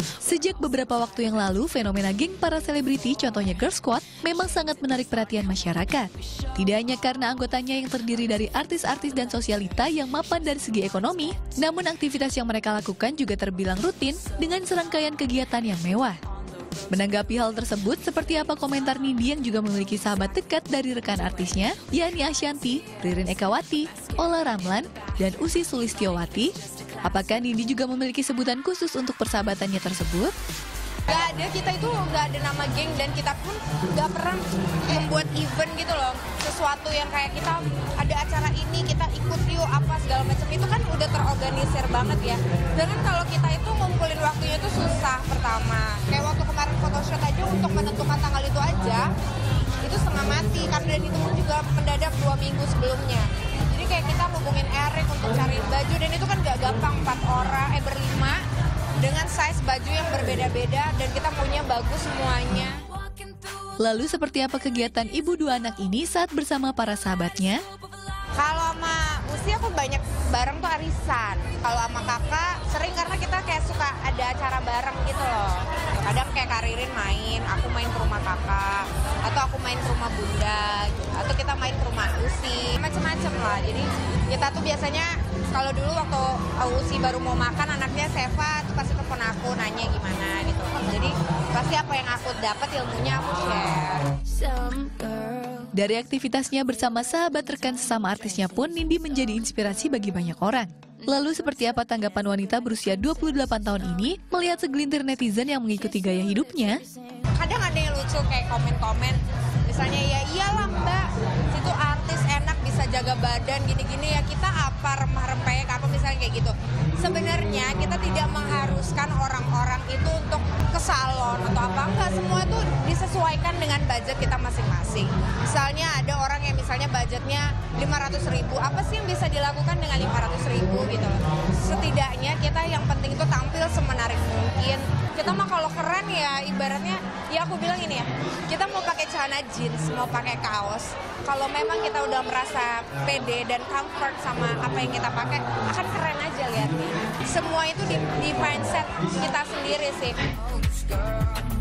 Sejak beberapa waktu yang lalu, fenomena geng para selebriti, contohnya Girl Squad, memang sangat menarik perhatian masyarakat. Tidak hanya karena anggotanya yang terdiri dari artis-artis dan sosialita yang mapan dari segi ekonomi, namun aktivitas yang mereka lakukan juga terbilang rutin dengan serangkaian kegiatan yang mewah. Menanggapi hal tersebut, seperti apa komentar Nindy yang juga memiliki sahabat dekat dari rekan artisnya, yakni Ashanti, Ririn Ekawati, Ola Ramlan, dan Uci Sulistiawati? Apakah Nindy juga memiliki sebutan khusus untuk persahabatannya tersebut? Gak ada, kita itu gak ada nama geng dan kita pun gak pernah membuat event gitu loh. Sesuatu yang kayak kita ada acara ini, kita ikut yuk apa segala macam, itu kan udah terorganisir banget ya. Dan kalau kita itu ngumpulin waktunya itu susah pertama. Kayak waktu kemarin photoshoot aja untuk menentukan tanggal itu aja, itu setengah mati karena itu pun juga mendadak 2 minggu sebelumnya. Jadi kayak kita hubungin Eric untuk cari baju dan itu kan gak gampang 4 orang berlima. Dengan size baju yang berbeda-beda dan kita punya bagus semuanya. Lalu seperti apa kegiatan ibu 2 anak ini saat bersama para sahabatnya? Kalau sama Uci aku banyak bareng tuh arisan. Kalau sama kakak sering karena kita kayak suka ada acara bareng gitu loh. Kadang kayak Kak Ririn main, aku main ke rumah kakak. Atau aku main ke rumah bunda. Atau kita main ke rumah Uci. Macem-macem lah. Jadi kita tuh biasanya kalau dulu waktu Uci baru mau makan, anaknya Seva tuh pasti telepon aku nanya gimana gitu. Jadi pasti apa yang aku dapat ilmunya aku share. Dari aktivitasnya bersama sahabat rekan sesama artisnya pun, Nindy menjadi inspirasi bagi banyak orang. Lalu seperti apa tanggapan wanita berusia 28 tahun ini melihat segelintir netizen yang mengikuti gaya hidupnya? Kadang ada yang lucu kayak komen-komen, misalnya ya iyalah mbak, situ artis enak bisa jaga badan gini-gini ya kita apa remah-rempeyek apa misalnya kayak gitu. Sebenarnya kita tidak mengharuskan orang-orang itu untuk ke salon atau apa, enggak, semua itu disesuaikan dengan budget kita masing-masing. Misalnya ada orang yang misalnya budgetnya 500.000, apa sih yang bisa dilakukan dengan 500.000 gitu loh. Setidaknya kita yang penting itu tampil semenarik mungkin. Kita mah kalau keren ya ibaratnya ya aku bilang ini ya, kita mau pakai celana jeans, mau pakai kaos. Kalau memang kita udah merasa pede dan comfort sama apa yang kita pakai, akan keren aja lihatnya. Semua itu di mindset kita sendiri sih.